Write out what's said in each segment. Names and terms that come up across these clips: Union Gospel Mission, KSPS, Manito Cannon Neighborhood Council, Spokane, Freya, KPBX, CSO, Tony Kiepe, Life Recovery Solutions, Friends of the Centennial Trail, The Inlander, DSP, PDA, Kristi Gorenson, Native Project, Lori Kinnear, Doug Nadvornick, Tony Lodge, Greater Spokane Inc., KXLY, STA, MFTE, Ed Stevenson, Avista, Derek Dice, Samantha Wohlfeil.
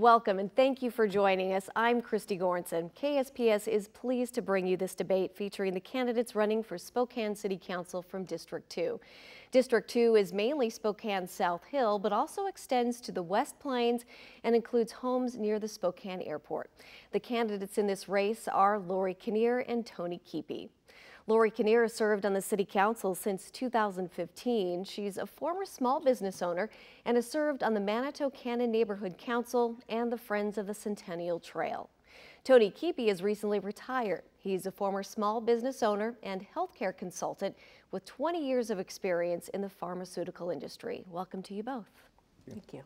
Welcome and thank you for joining us. I'm Kristi Gorenson. KSPS is pleased to bring you this debate featuring the candidates running for Spokane City Council from District 2. District 2 is mainly Spokane South Hill, but also extends to the West Plains and includes homes near the Spokane Airport. The candidates in this race are Lori Kinnear and Tony Kiepe. Lori Kinnear served on the City Council since 2015. She's a former small business owner and has served on the Manito Cannon Neighborhood Council and the Friends of the Centennial Trail. Tony Kiepe is recently retired. He's a former small business owner and healthcare consultant with 20 years of experience in the pharmaceutical industry. Welcome to you both. Thank you.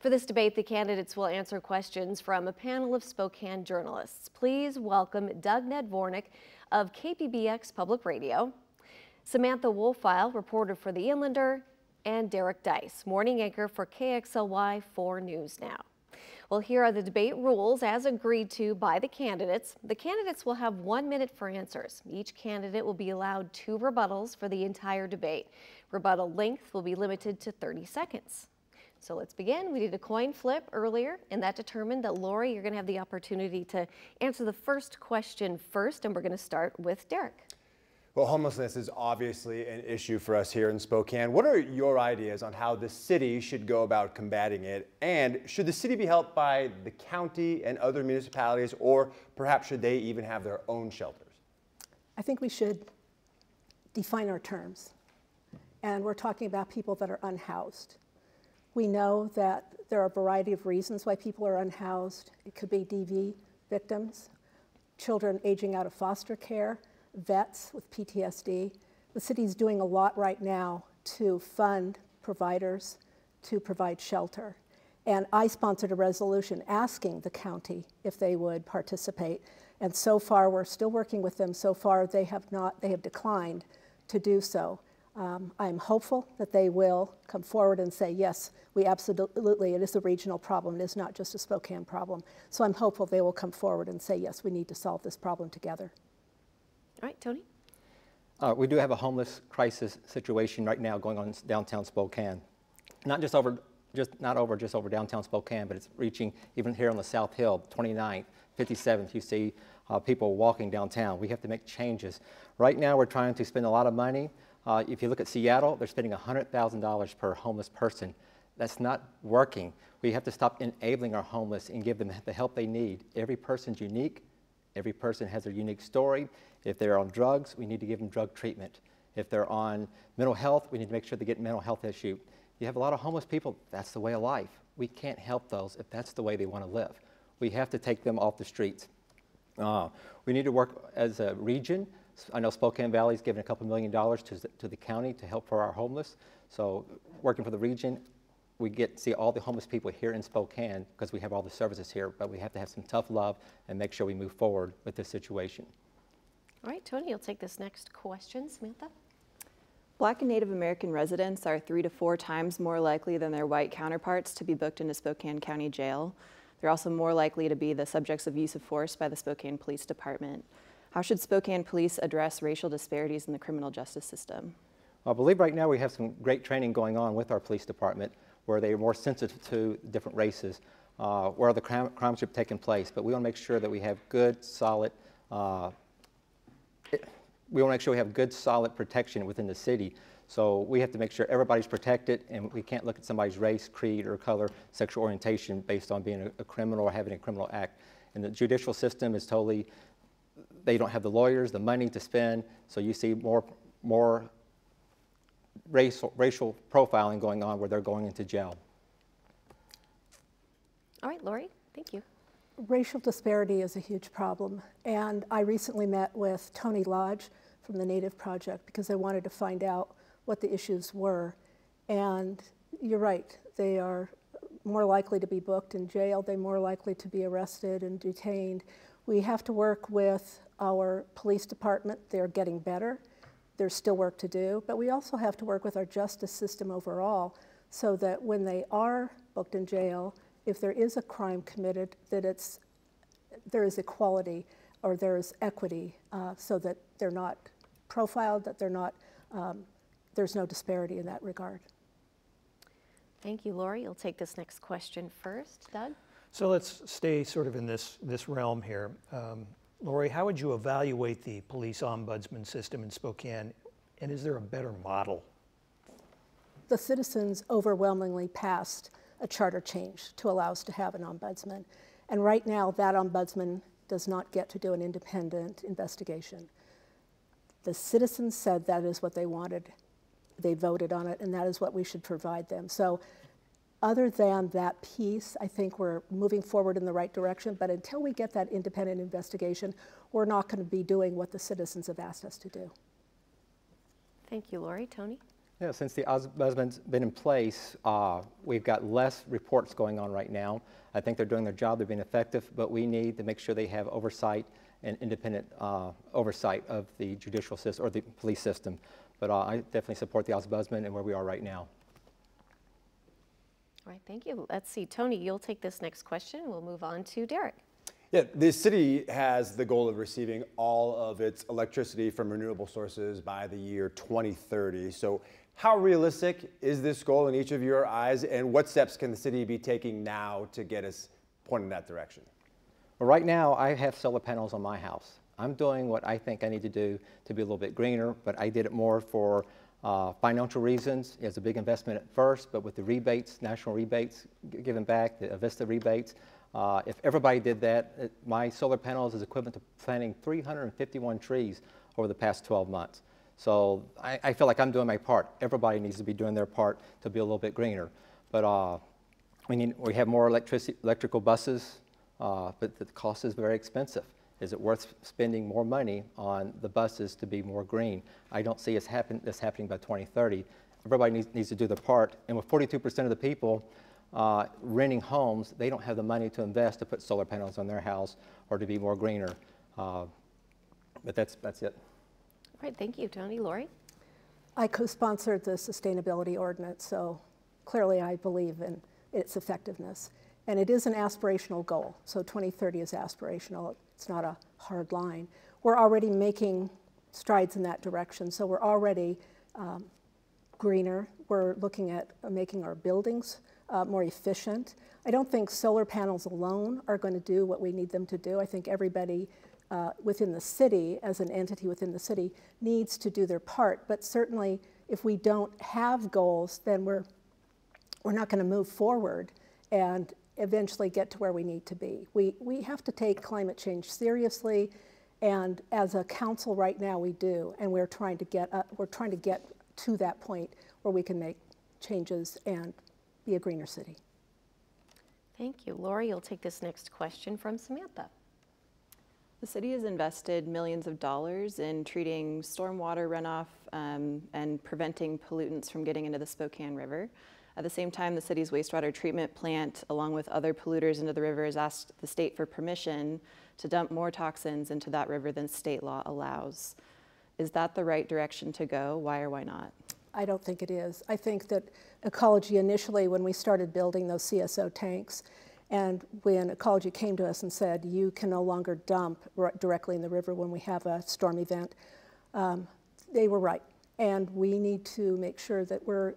For this debate, the candidates will answer questions from a panel of Spokane journalists. Please welcome Doug Nadvornick of KPBX Public Radio, Samantha Wohlfeil, reporter for The Inlander, and Derek Dice, morning anchor for KXLY 4 News Now. Well, here are the debate rules as agreed to by the candidates. The candidates will have 1 minute for answers. Each candidate will be allowed 2 rebuttals for the entire debate. Rebuttal length will be limited to 30 seconds. So let's begin. We did a coin flip earlier, and that determined that, Lori, you're going to have the opportunity to answer the first question first, and we're going to start with Derek. Well, homelessness is obviously an issue for us here in Spokane. What are your ideas on how the city should go about combating it? And should the city be helped by the county and other municipalities, or perhaps should they even have their own shelters? I think we should define our terms. And we're talking about people that are unhoused. We know that there are a variety of reasons why people are unhoused. It could be DV victims, children aging out of foster care, vets with PTSD. The city's doing a lot right now to fund providers to provide shelter. And I sponsored a resolution asking the county if they would participate. And so far, we're still working with them. So far, they have declined to do so. I'm hopeful that they will come forward and say, yes, we absolutely, it is a regional problem. It is not just a Spokane problem. So I'm hopeful they will come forward and say, yes, we need to solve this problem together. All right, Tony. We do have a homeless crisis situation right now going on in downtown Spokane. Not just over downtown Spokane, but it's reaching even here on the South Hill, 29th, 57th. You see people walking downtown. We have to make changes. Right now, we're trying to spend a lot of money. If you look at Seattle, they're spending $100,000 per homeless person. That's not working. We have to stop enabling our homeless and give them the help they need. Every person's unique. Every person has their unique story. If they're on drugs, we need to give them drug treatment. If they're on mental health, we need to make sure they get mental health issue. You have a lot of homeless people. That's the way of life. We can't help those if that's the way they want to live. We have to take them off the streets. We need to work as a region. I know Spokane Valley's given $2 million to the county to help for our homeless. So working for the region, we get to see all the homeless people here in Spokane because we have all the services here, but we have to have some tough love and make sure we move forward with this situation. All right, Tony, you'll take this next question. Samantha? Black and Native American residents are 3 to 4 times more likely than their white counterparts to be booked into Spokane County Jail. They're also more likely to be the subjects of use of force by the Spokane Police Department. How should Spokane police address racial disparities in the criminal justice system? I believe right now we have some great training going on with our police department where they are more sensitive to different races, where the crimes are taking place. But we want to make sure that we have good, solid, protection within the city. So we have to make sure everybody's protected, and we can't look at somebody's race, creed, or color, sexual orientation based on being a criminal or having a criminal act. And the judicial system is totally. They don't have the lawyers, the money to spend, so you see more racial profiling going on where they're going into jail. All right, Lori, thank you. Racial disparity is a huge problem, and I recently met with Tony Lodge from the Native Project because I wanted to find out what the issues were. And you're right, they are more likely to be booked in jail, they're more likely to be arrested and detained. We have to work with our police department. They're getting better. There's still work to do, but we also have to work with our justice system overall so that when they are booked in jail, if there is a crime committed, that there is equality or there is equity so that they're not profiled, that they're not, there's no disparity in that regard. Thank you, Lori. You'll take this next question first. Doug? So let's stay sort of in this realm here. Lori, how would you evaluate the police ombudsman system in Spokane, and is there a better model? The citizens overwhelmingly passed a charter change to allow us to have an ombudsman, and right now that ombudsman does not get to do an independent investigation. The citizens said that is what they wanted. They voted on it, and that is what we should provide them. So other than that piece, I think we're moving forward in the right direction, but until we get that independent investigation, we're not going to be doing what the citizens have asked us to do. Thank you, Lori. Tony? Yeah, since the ombudsman's been in place, we've got less reports going on right now. I think they're doing their job, they're being effective, but we need to make sure they have oversight and independent oversight of the judicial system or the police system. But I definitely support the ombudsman and where we are right now. All right, thank you. Let's see, Tony, you'll take this next question. We'll move on to Derek. Yeah, the city has the goal of receiving all of its electricity from renewable sources by the year 2030. So how realistic is this goal in each of your eyes, and what steps can the city be taking now to get us pointed in that direction? Well, right now I have solar panels on my house. I'm doing what I think I need to do to be a little bit greener, but I did it more for financial reasons. It's a big investment at first, but with the rebates, national rebates given back, the Avista rebates, if everybody did that, my solar panels is equivalent to planting 351 trees over the past 12 months. So I feel like I'm doing my part. Everybody needs to be doing their part to be a little bit greener. But we have more electrical buses, but the cost is very expensive. Is it worth spending more money on the buses to be more green? I don't see this happening by 2030. Everybody needs to do their part. And with 42% of the people renting homes, they don't have the money to invest to put solar panels on their house or to be more greener. But that's it. All right, thank you, Tony. Lori? I co-sponsored the sustainability ordinance, so clearly I believe in its effectiveness. And it is an aspirational goal, so 2030 is aspirational. It's not a hard line. We're already making strides in that direction, so we're already greener. We're looking at making our buildings more efficient. I don't think solar panels alone are going to do what we need them to do. I think everybody within the city, as an entity within the city, needs to do their part. But certainly, if we don't have goals, then we're not going to move forward and eventually get to where we need to be. We have to take climate change seriously, and as a council right now we do, and we're trying to get to that point where we can make changes and be a greener city. Thank you. Lori, you'll take this next question from Samantha. The city has invested millions of dollars in treating stormwater runoff and preventing pollutants from getting into the Spokane River. At the same time, the city's wastewater treatment plant, along with other polluters into the river, has asked the state for permission to dump more toxins into that river than state law allows. Is that the right direction to go? Why or why not? I don't think it is. I think that ecology initially, when we started building those CSO tanks, and when ecology came to us and said, you can no longer dump directly in the river when we have a storm event, they were right. And we need to make sure that we're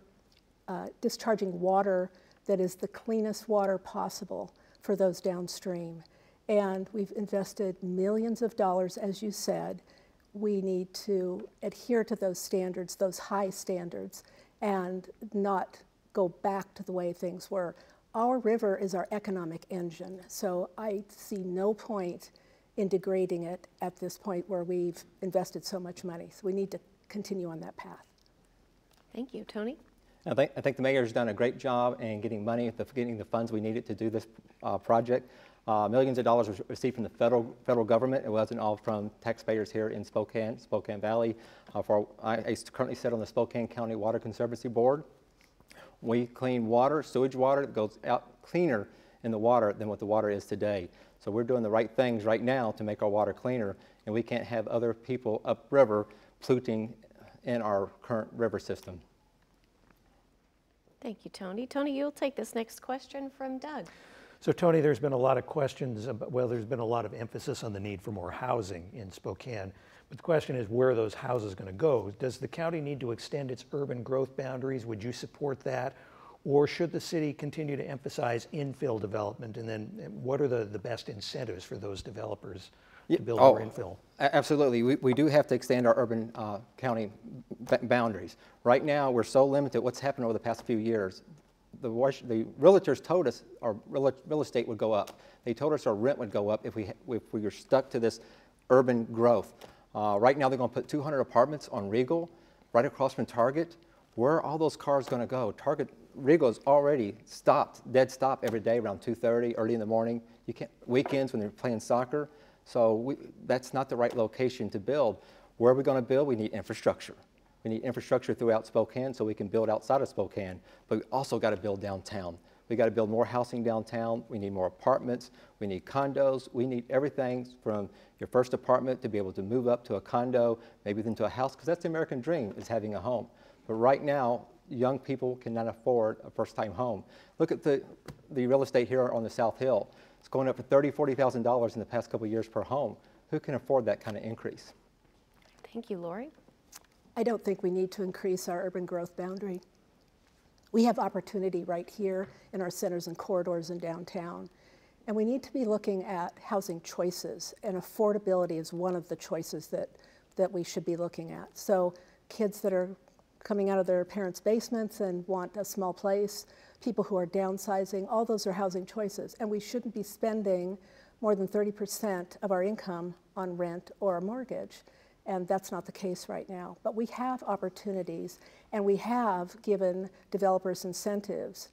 discharging water that is the cleanest water possible for those downstream. And we've invested millions of dollars, as you said. We need to adhere to those standards, those high standards, and not go back to the way things were. Our river is our economic engine, so I see no point in degrading it at this point where we've invested so much money. So we need to continue on that path. Thank you. Tony? I think the mayor's done a great job in getting money, getting the funds we needed to do this project. Millions of dollars were received from the federal government. It wasn't all from taxpayers here in Spokane Valley. I currently sit on the Spokane County Water Conservancy Board. We clean water, sewage water that goes out cleaner in the water than what the water is today. So we're doing the right things right now to make our water cleaner, and we can't have other people upriver polluting in our current river system. Thank you, Tony. Tony, you'll take this next question from Doug. So, Tony, there's been a lot of questions about, well, there's been a lot of emphasis on the need for more housing in Spokane. But the question is, where are those houses going to go? Does the county need to extend its urban growth boundaries? Would you support that? Or should the city continue to emphasize infill development? And then what are the best incentives for those developers to build more infill? Absolutely. We do have to extend our urban county boundaries. Right now, we're so limited. What's happened over the past few years, the realtors told us our real estate would go up. They told us our rent would go up if we were stuck to this urban growth. Right now, they're going to put 200 apartments on Regal, right across from Target. Where are all those cars going to go? Target. Regal's already stopped, dead stop every day around 2:30, early in the morning. You can't, weekends when they're playing soccer. So that's not the right location to build. Where are we going to build? We need infrastructure. We need infrastructure throughout Spokane so we can build outside of Spokane. But we also got to build downtown. We got to build more housing downtown. We need more apartments. We need condos. We need everything from your first apartment to be able to move up to a condo, maybe then to a house, because that's the American dream, is having a home. But right now, young people cannot afford a first-time home. Look at the real estate here on the South Hill. It's going up to $30,000, $40,000 in the past couple of years per home. Who can afford that kind of increase? Thank you, Lori. I don't think we need to increase our urban growth boundary. We have opportunity right here in our centers and corridors in downtown. And we need to be looking at housing choices, and affordability is one of the choices that we should be looking at. So kids that are coming out of their parents' basements and want a small place, people who are downsizing, all those are housing choices. And we shouldn't be spending more than 30% of our income on rent or a mortgage. And that's not the case right now. But we have opportunities, and we have given developers incentives.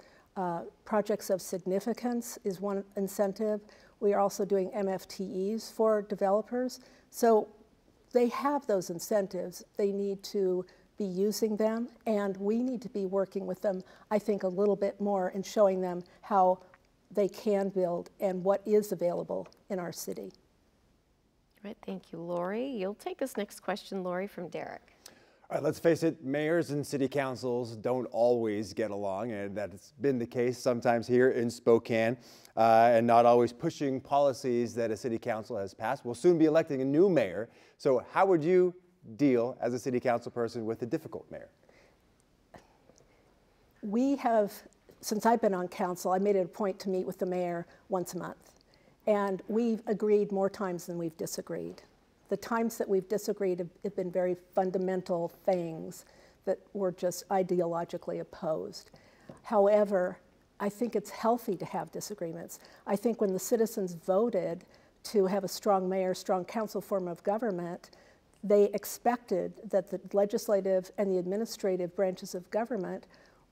Projects of significance is one incentive. We are also doing MFTEs for developers. So they have those incentives. They need to be using them, and we need to be working with them, I think, a little bit more in showing them how they can build and what is available in our city. All right, thank you, Lori. You'll take this next question, Lori, from Derek. All right, let's face it, mayors and city councils don't always get along, and that's been the case sometimes here in Spokane, and not always pushing policies that a city council has passed. We'll soon be electing a new mayor, so how would you deal as a city council person with a difficult mayor? We have, since I've been on council, I made it a point to meet with the mayor once a month. And we've agreed more times than we've disagreed. The times that we've disagreed have been very fundamental things that were just ideologically opposed. However, I think it's healthy to have disagreements. I think when the citizens voted to have a strong mayor, strong council form of government, they expected that the legislative and the administrative branches of government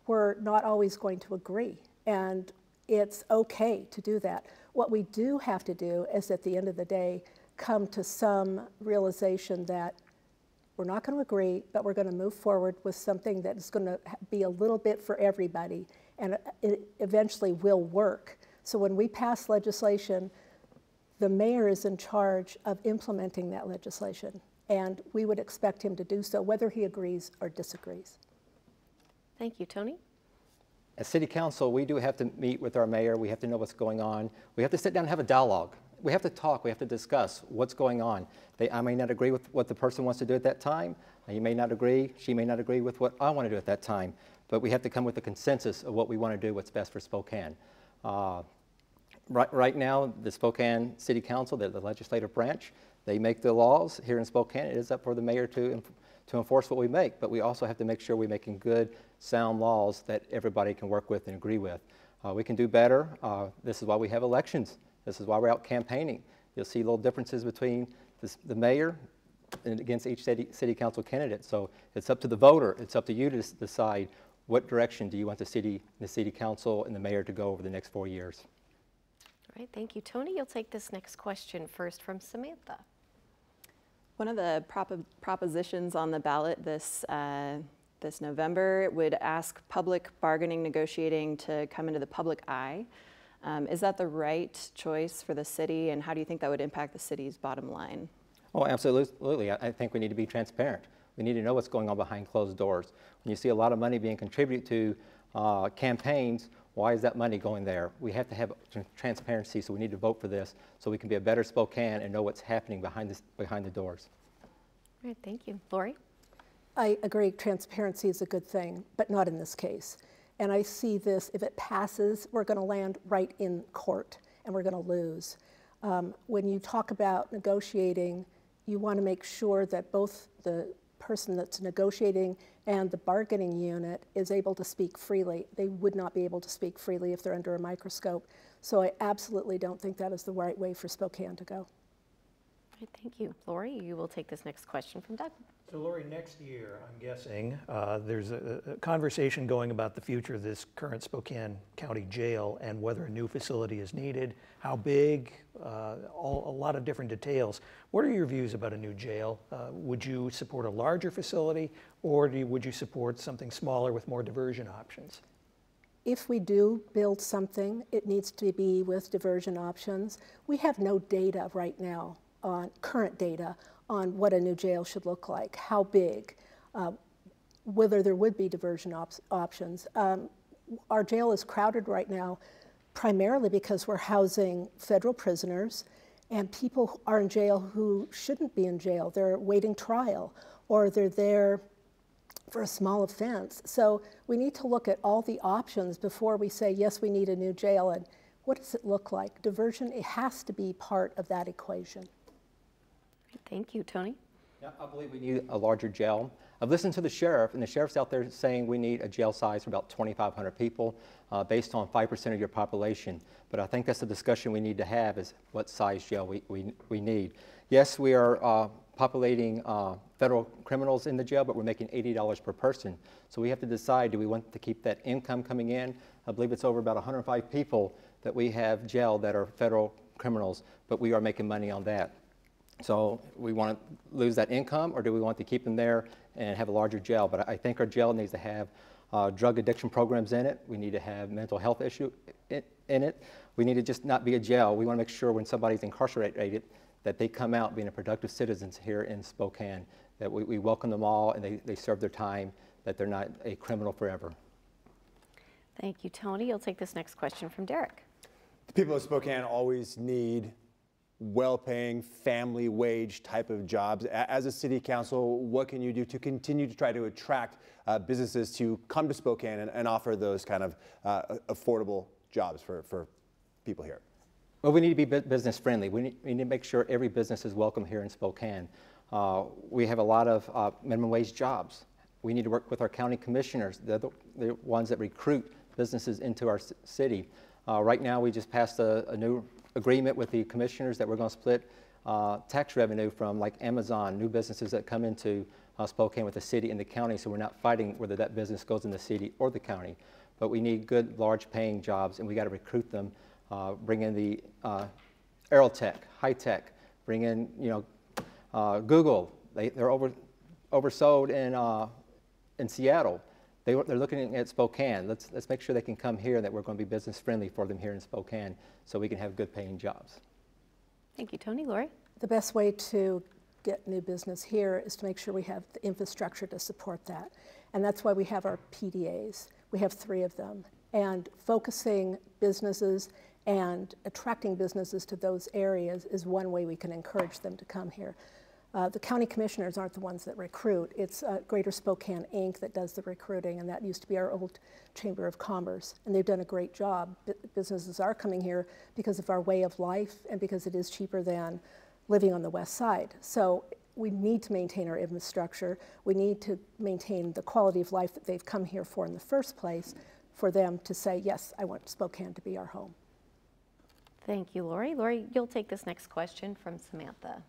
were not always going to agree. And it's okay to do that. What we do have to do is, at the end of the day, come to some realization that we're not going to agree, but we're going to move forward with something that is going to be a little bit for everybody, and it eventually will work. So when we pass legislation, the mayor is in charge of implementing that legislation. And we would expect him to do so, whether he agrees or disagrees. Thank you, Tony. As city council, we do have to meet with our mayor. We have to know what's going on. We have to sit down and have a dialogue. We have to talk. We have to discuss what's going on. I may not agree with what the person wants to do at that time. You may not agree. She may not agree with what I want to do at that time. But we have to come with a consensus of what we want to do, what's best for Spokane. Right now, the Spokane City Council, the legislative branch, they make the laws here in Spokane. It is up for the mayor to enforce what we make, but we also have to make sure we're making good, sound laws that everybody can work with and agree with. We can do better. This is why we have elections. This is why we're out campaigning. You'll see little differences between the mayor and against each city council candidate. So it's up to the voter. It's up to you to decide what direction do you want the city council and the mayor to go over the next 4 years. All right, thank you, Tony. You'll take this next question first from Samantha. One of the propositions on the ballot this November would ask public bargaining, negotiating to come into the public eye. Is that the right choice for the city, and how do you think that would impact the city's bottom line? Oh, absolutely. I think we need to be transparent. We need to know what's going on behind closed doors. When you see a lot of money being contributed to campaigns, why is that money going there? We have to have transparency, so we need to vote for this so we can be a better Spokane and know what's happening behind the doors. All right, thank you. Lori? I agree, transparency is a good thing, but not in this case. And I see this, if it passes, we're going to land right in court and we're going to lose. When you talk about negotiating, you want to make sure that both the person that's negotiating and the bargaining unit is able to speak freely. They would not be able to speak freely if they're under a microscope. So I absolutely don't think that is the right way for Spokane to go. Thank you. Lori, you will take this next question from Doug. So Lori, next year, I'm guessing, there's a conversation going about the future of this current Spokane County Jail and whether a new facility is needed, how big, a lot of different details. What are your views about a new jail? Would you support a larger facility, or would you support something smaller with more diversion options? If we do build something, it needs to be with diversion options. We have no data right now, on current data, on what a new jail should look like, how big, whether there would be diversion options. Our jail is crowded right now, primarily because we're housing federal prisoners and people who are in jail who shouldn't be in jail. They're waiting trial, or they're there for a small offense. So we need to look at all the options before we say, yes, we need a new jail, and what does it look like? Diversion, it has to be part of that equation. Thank you, Tony. Yeah, I believe we need a larger jail. I've listened to the sheriff, and the sheriff's out there saying we need a jail size for about 2,500 people based on 5% of your population. But I think that's the discussion we need to have, is what size jail we need. Yes, we are populating federal criminals in the jail, but we're making $80 per person. So we have to decide, do we want to keep that income coming in? I believe it's over about 105 people that we have jailed that are federal criminals, but we are making money on that. So we want to lose that income, or do we want to keep them there and have a larger jail? But I think our jail needs to have drug addiction programs in it. We need to have mental health issue in it. We need to just not be a jail. We want to make sure when somebody's incarcerated that they come out being a productive citizens here in Spokane, that we welcome them all and they serve their time, that they're not a criminal forever. Thank you, Tony. You'll take this next question from Derek. The people of Spokane always need well-paying, family-wage type of jobs. As a city council, what can you do to continue to try to attract businesses to come to Spokane and offer those kind of affordable jobs for people here? Well, we need to be business-friendly. We need to make sure every business is welcome here in Spokane. We have a lot of minimum-wage jobs. We need to work with our county commissioners, the ones that recruit businesses into our city. Right now, we just passed a new agreement with the commissioners that we're going to split tax revenue from, like, Amazon, new businesses that come into Spokane with the city and the county, so we're not fighting whether that business goes in the city or the county. But we need good, large-paying jobs, and we got to recruit them. Bring in the aerotech, high-tech. Bring in, Google. They're oversold in Seattle. They're looking at Spokane. Let's make sure they can come here, that we're going to be business friendly for them here in Spokane, so we can have good paying jobs. Thank you, Tony. Lori? The best way to get new business here is to make sure we have the infrastructure to support that. And that's why we have our PDAs. We have 3 of them. And focusing businesses and attracting businesses to those areas is one way we can encourage them to come here. The county commissioners aren't the ones that recruit. It's Greater Spokane Inc. that does the recruiting, and that used to be our old Chamber of Commerce, and they've done a great job. Businesses are coming here because of our way of life and because it is cheaper than living on the west side. So we need to maintain our infrastructure. We need to maintain the quality of life that they've come here for in the first place, for them to say, yes, I want Spokane to be our home. Thank you, Lori. Lori, you'll take this next question from Samantha.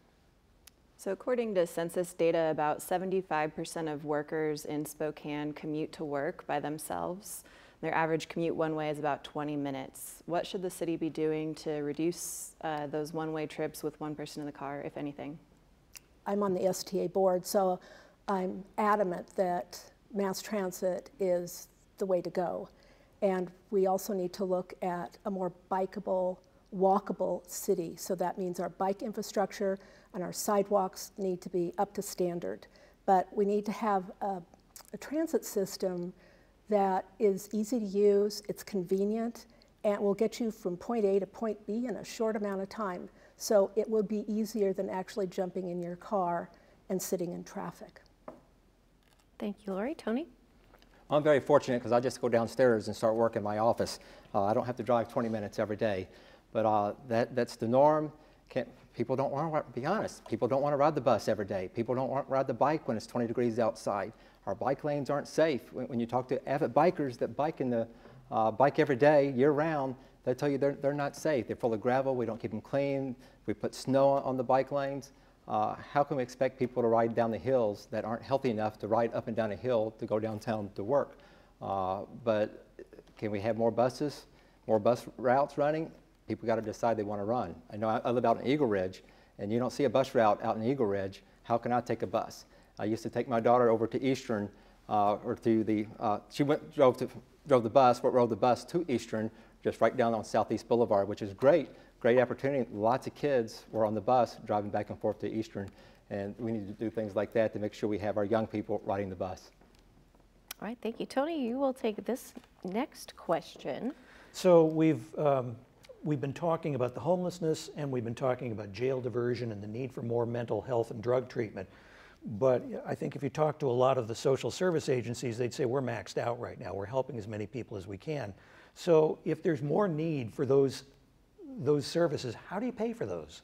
So according to census data, about 75% of workers in Spokane commute to work by themselves. Their average commute one way is about 20 minutes. What should the city be doing to reduce those one-way trips with one person in the car, if anything? I'm on the STA board, so I'm adamant that mass transit is the way to go. And we also need to look at a more bikeable, walkable city. So that means our bike infrastructure and our sidewalks need to be up to standard. But we need to have a transit system that is easy to use, it's convenient, and will get you from point A to point B in a short amount of time. So it will be easier than actually jumping in your car and sitting in traffic. Thank you, Lori. Tony? I'm very fortunate because I just go downstairs and start work in my office. I don't have to drive 20 minutes every day, but that's the norm. People don't want to be honest. People don't want to ride the bus every day. People don't want to ride the bike when it's 20 degrees outside. Our bike lanes aren't safe. When you talk to avid bikers that bike in the bike every day, year round, they tell you they're not safe. They're full of gravel. We don't keep them clean. We put snow on the bike lanes. How can we expect people to ride down the hills that aren't healthy enough to ride up and down a hill to go downtown to work? But can we have more buses, more bus routes running? People got to decide they want to run. I know I live out in Eagle Ridge, and you don't see a bus route out in Eagle Ridge. How can I take a bus? I used to take my daughter over to Eastern, or through the, she went, drove the bus, but rode the bus to Eastern, just right down on Southeast Boulevard, which is great. Great opportunity. Lots of kids were on the bus driving back and forth to Eastern, and we need to do things like that to make sure we have our young people riding the bus. All right, thank you. Tony, you will take this next question. So we've been talking about the homelessness, and we've been talking about jail diversion and the need for more mental health and drug treatment. But I think if you talk to a lot of the social service agencies, they'd say we're maxed out right now. We're helping as many people as we can. So if there's more need for those services, how do you pay for those?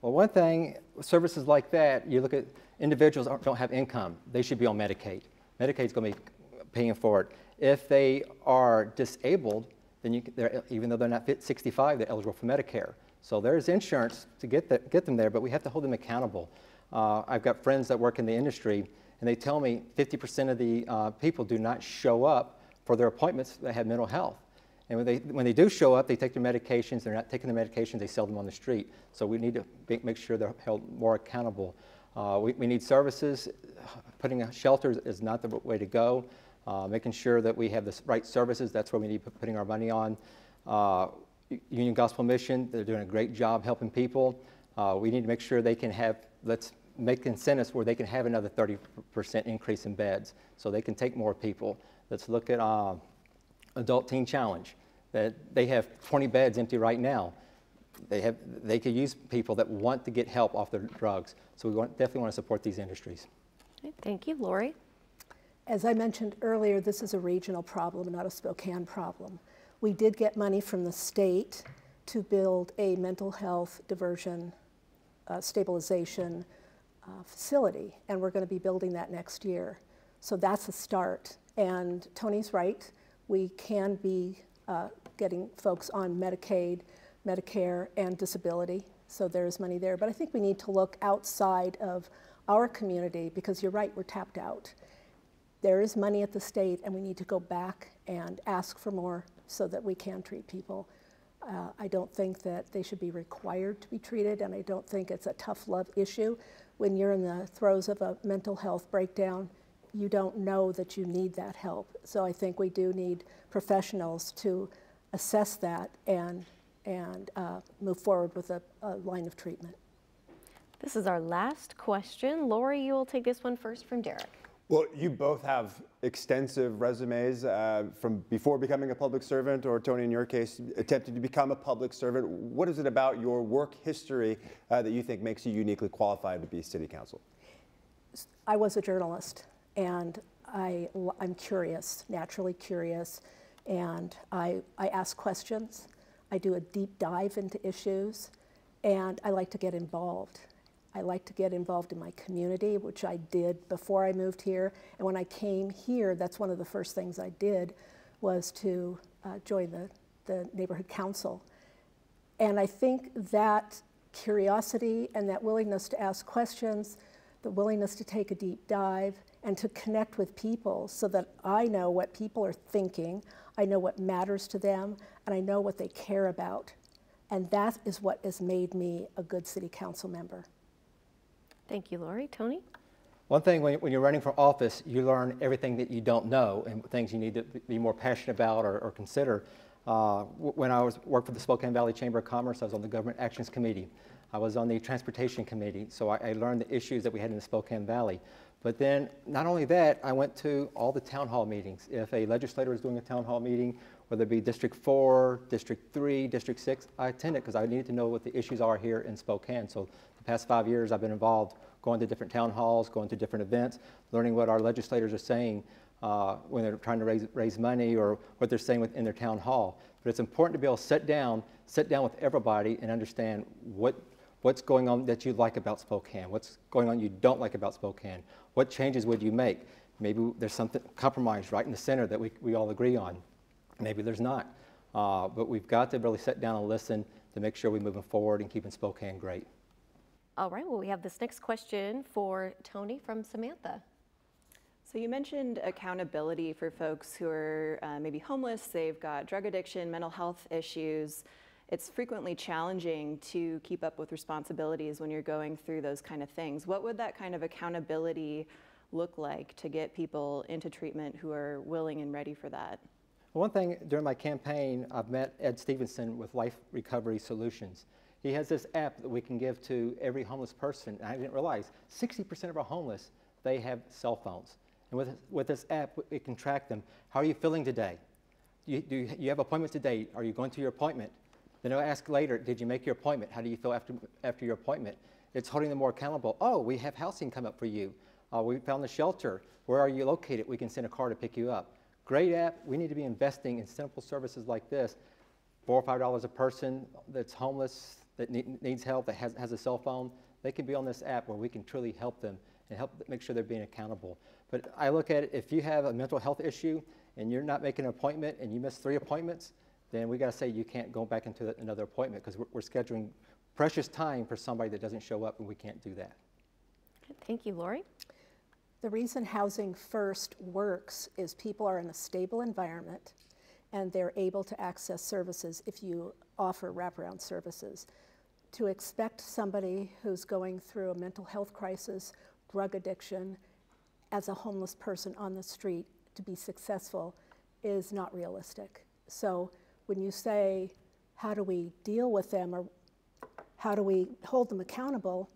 Well, one thing, services like that, you look at individuals don't have income. They should be on Medicaid. Medicaid's going to be paying for it. If they are disabled, then even though they're not fit 65, they're eligible for Medicare. So there's insurance to get them there, but we have to hold them accountable. I've got friends that work in the industry, and they tell me 50% of the people do not show up for their appointments that have mental health. And when they do show up, they take their medications. They're not taking the medications. They sell them on the street. So we need to make sure they're held more accountable. We need services. Putting a shelter is not the way to go. Making sure that we have the right services, that's where we need putting our money on. Union Gospel Mission, they're doing a great job helping people. We need to make sure they can have, let's make incentives where they can have another 30% increase in beds so they can take more people. Let's look at Adult Teen Challenge. That they have 20 beds empty right now. They could use people that want to get help off their drugs. So we definitely want to support these industries. Okay, thank you, Lori. As I mentioned earlier, this is a regional problem, not a Spokane problem. We did get money from the state to build a mental health diversion stabilization facility, and we're going to be building that next year. So that's a start. And Tony's right. We can be getting folks on Medicaid, Medicare, and disability, so there's money there. But I think we need to look outside of our community because you're right, we're tapped out. There is money at the state, and we need to go back and ask for more so that we can treat people. I don't think that they should be required to be treated, and I don't think it's a tough love issue. When you're in the throes of a mental health breakdown, you don't know that you need that help. So I think we do need professionals to assess that and move forward with a line of treatment. This is our last question. Lori, you will take this one first from Derek. Well, you both have extensive resumes from before becoming a public servant, or Tony, in your case, attempted to become a public servant. What is it about your work history that you think makes you uniquely qualified to be city council? I was a journalist. And I'm curious, naturally curious, and I ask questions. I do a deep dive into issues, and I like to get involved. I like to get involved in my community, which I did before I moved here. And when I came here, that's one of the first things I did was to join the neighborhood council. And I think that curiosity and that willingness to ask questions, the willingness to take a deep dive, and to connect with people so that I know what people are thinking, I know what matters to them, and I know what they care about. And that is what has made me a good city council member. Thank you, Lori. Tony? One thing, when you're running for office, you learn everything that you don't know and things you need to be more passionate about or consider. When I worked for the Spokane Valley Chamber of Commerce, I was on the Government Actions Committee. I was on the Transportation Committee, so I learned the issues that we had in the Spokane Valley. But then, not only that, I went to all the town hall meetings. If a legislator is doing a town hall meeting, whether it be District 4, District 3, District 6, I attend it because I needed to know what the issues are here in Spokane. So the past 5 years, I've been involved going to different town halls, going to different events, learning what our legislators are saying when they're trying to raise money or what they're saying in their town hall. But it's important to be able to sit down with everybody and understand what's going on that you like about Spokane, what's going on you don't like about Spokane, what changes would you make? Maybe there's something compromised right in the center that we all agree on. Maybe there's not. But we've got to really sit down and listen to make sure we're moving forward and keeping Spokane great. All right, well, we have this next question for Tony from Samantha. So you mentioned accountability for folks who are maybe homeless, they've got drug addiction, mental health issues. It's frequently challenging to keep up with responsibilities when you're going through those kind of things. What would that kind of accountability look like to get people into treatment who are willing and ready for that? One thing, during my campaign, I've met Ed Stevenson with Life Recovery Solutions. He has this app that we can give to every homeless person. And I didn't realize 60% of our homeless, they have cell phones. And with this app, it can track them. How are you feeling today? Do you have appointments today? Are you going to your appointment? Then I'll ask later, did you make your appointment? How do you feel after your appointment? It's holding them more accountable. Oh, we have housing come up for you. We found the shelter. Where are you located? We can send a car to pick you up. Great app. We need to be investing in simple services like this. $4 or $5 a person that's homeless, that needs help, that has a cell phone. They can be on this app where we can truly help them and help make sure they're being accountable. But I look at it, if you have a mental health issue and you're not making an appointment and you miss 3 appointments, then we gotta say you can't go back into another appointment because we're scheduling precious time for somebody that doesn't show up, and we can't do that. Thank you, Lori. The reason Housing First works is people are in a stable environment and they're able to access services if you offer wraparound services. To expect somebody who's going through a mental health crisis, drug addiction, as a homeless person on the street to be successful is not realistic. So when you say, how do we deal with them or how do we hold them accountable?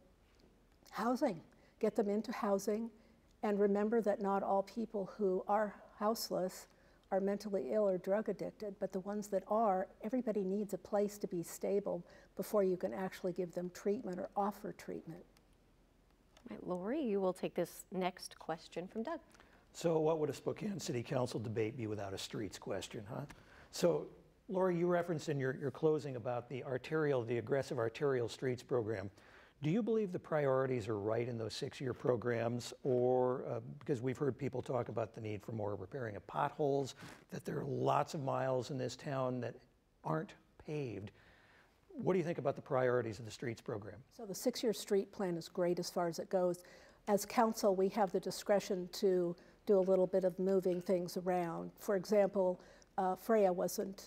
Housing, get them into housing. And remember that not all people who are houseless are mentally ill or drug addicted, but the ones that are, everybody needs a place to be stable before you can actually give them treatment or offer treatment. All right, Lori, you will take this next question from Doug. So what would a Spokane City Council debate be without a streets question, huh? So Lori, you referenced in your closing about the aggressive arterial streets program. Do you believe the priorities are right in those 6-year programs, or because we've heard people talk about the need for more repairing of potholes, that there are lots of miles in this town that aren't paved. What do you think about the priorities of the streets program? So the 6-year street plan is great as far as it goes. As council, we have the discretion to do a little bit of moving things around. For example, North Freya wasn't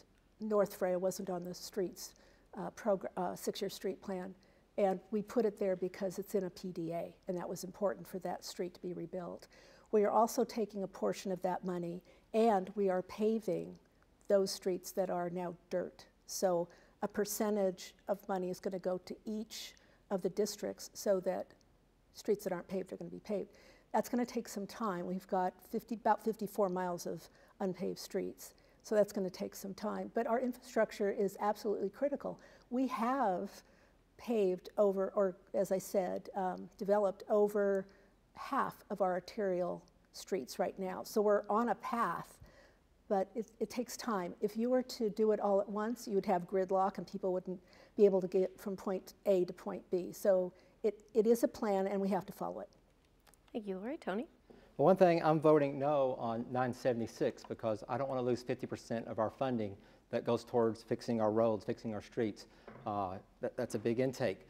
on the streets 6-year street plan. And we put it there because it's in a PDA, and that was important for that street to be rebuilt. We are also taking a portion of that money, and we are paving those streets that are now dirt. So a percentage of money is going to go to each of the districts so that streets that aren't paved are going to be paved. That's going to take some time. We've got about 54 miles of unpaved streets, so that's going to take some time. But our infrastructure is absolutely critical. We have paved over, or as I said, developed over half of our arterial streets right now. So we're on a path, but it takes time. If you were to do it all at once, you would have gridlock and people wouldn't be able to get from point A to point B. So it is a plan and we have to follow it. Thank you, Lori. Tony? Well, one thing, I'm voting no on 976 because I don't want to lose 50% of our funding that goes towards fixing our roads, fixing our streets. That's a big intake.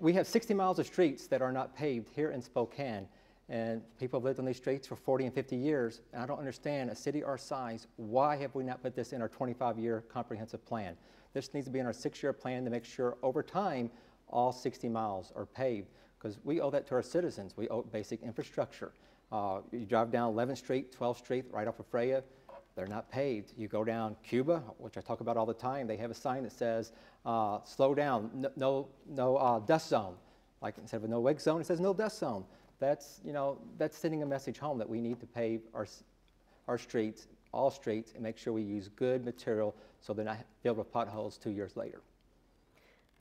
We have 60 miles of streets that are not paved here in Spokane, and people have lived on these streets for 40 and 50 years, and I don't understand, a city our size, why have we not put this in our 25-year comprehensive plan? This needs to be in our 6-year plan to make sure over time all 60 miles are paved, because we owe that to our citizens. We owe basic infrastructure. You drive down 11th Street, 12th Street, right off of Freya, they're not paved. You go down Cuba, which I talk about all the time, they have a sign that says, slow down, no dust zone. Like instead of a no-wake zone, it says no dust zone. That's, you know, that's sending a message home that we need to pave our streets, all streets, and make sure we use good material so they're not filled with potholes 2 years later.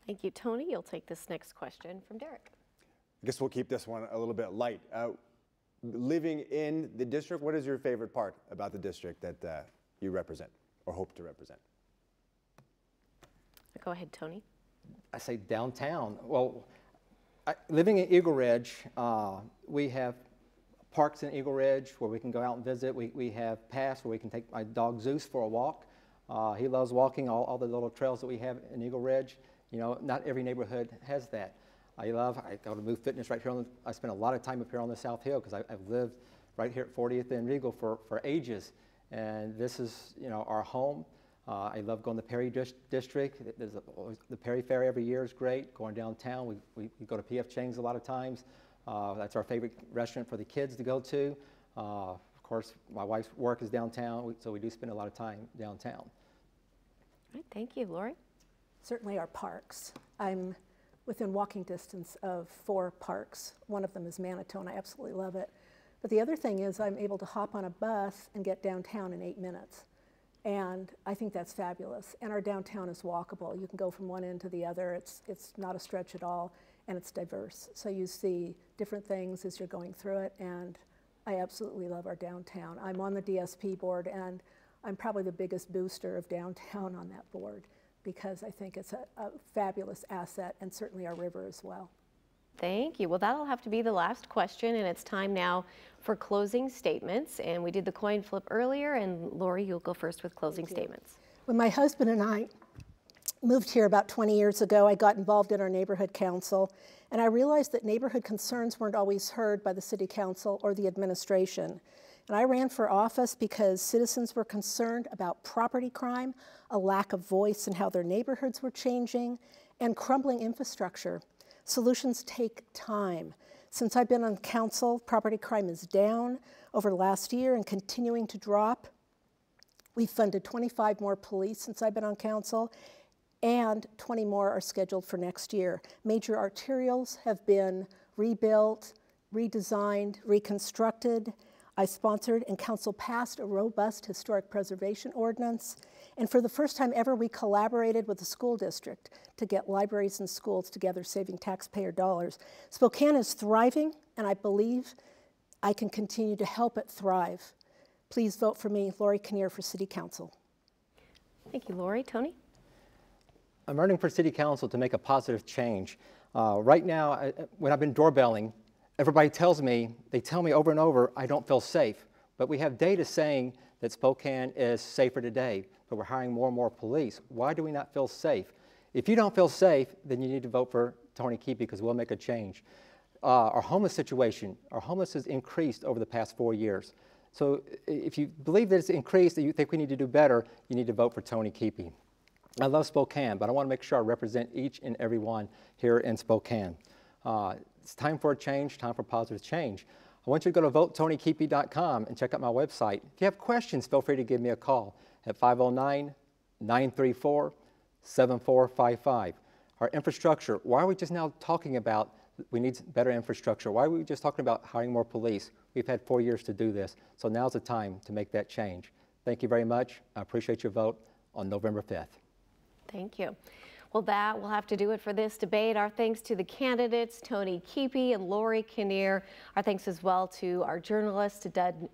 Thank you, Tony. You'll take this next question from Derek. I guess we'll keep this one a little bit light. living in the district, what is your favorite part about the district that you represent or hope to represent? Go ahead, Tony. I say downtown. Well, living in Eagle Ridge, we have parks in Eagle Ridge where we can go out and visit. We have paths where we can take my dog Zeus for a walk. He loves walking all the little trails that we have in Eagle Ridge. You know, not every neighborhood has that. I go to Move Fitness right here. I spend a lot of time up here on the South Hill because I've lived right here at 40th and Regal for ages. And this is, you know, our home. I love going to Perry District. There's the Perry Fair every year is great. Going downtown, we go to P.F. Chang's a lot of times. That's our favorite restaurant for the kids to go to. Of course, my wife's work is downtown, so we do spend a lot of time downtown. All right, thank you. Lori? Certainly our parks. I'm within walking distance of 4 parks. One of them is Manito, and I absolutely love it. But the other thing is I'm able to hop on a bus and get downtown in 8 minutes. And I think that's fabulous. And our downtown is walkable. You can go from one end to the other. It's not a stretch at all, and it's diverse. So you see different things as you're going through it, and I absolutely love our downtown. I'm on the DSP board, and I'm probably the biggest booster of downtown on that board because I think it's a fabulous asset, and certainly our river as well. Thank you. Well, that'll have to be the last question, and it's time now for closing statements. And we did the coin flip earlier, and Lori, you'll go first with closing statements. When my husband and I moved here about 20 years ago, I got involved in our neighborhood council, and I realized that neighborhood concerns weren't always heard by the city council or the administration. And I ran for office because citizens were concerned about property crime, a lack of voice in how their neighborhoods were changing, and crumbling infrastructure. Solutions take time. Since I've been on council, property crime is down over the last year and continuing to drop. We've funded 25 more police since I've been on council, and 20 more are scheduled for next year. Major arterials have been rebuilt, redesigned, reconstructed. I sponsored and council passed a robust historic preservation ordinance. And for the first time ever, we collaborated with the school district to get libraries and schools together, saving taxpayer dollars. Spokane is thriving, and I believe I can continue to help it thrive. Please vote for me, Lori Kinnear, for City Council. Thank you, Lori. Tony? I'm running for City Council to make a positive change. Right now, when I've been doorbelling, everybody tells me, they tell me over and over, I don't feel safe. But we have data saying that Spokane is safer today, but we're hiring more and more police. Why do we not feel safe? If you don't feel safe, then you need to vote for Tony Kiepe because we'll make a change. Our homeless situation, our homeless has increased over the past 4 years. So if you believe that it's increased, that you think we need to do better, you need to vote for Tony Kiepe. I love Spokane, but I want to make sure I represent each and every one here in Spokane. It's time for a change, time for positive change. I want you to go to votetonykeepe.com and check out my website. If you have questions, feel free to give me a call at 509-934-7455. Our infrastructure, why are we just now talking about we need better infrastructure? Why are we just talking about hiring more police? We've had 4 years to do this, so now's the time to make that change. Thank you very much. I appreciate your vote on November 5th. Thank you. Well, that will have to do it for this debate. Our thanks to the candidates, Tony Kiepe and Lori Kinnear. Our thanks as well to our journalists, to Doug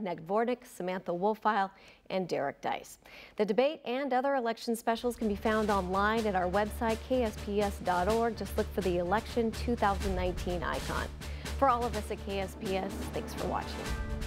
Nadvornick, Samantha Wohlfeil, and Derek Dice. The debate and other election specials can be found online at our website, kSPS.org. Just look for the election 2019 icon. For all of us at KSPS, thanks for watching.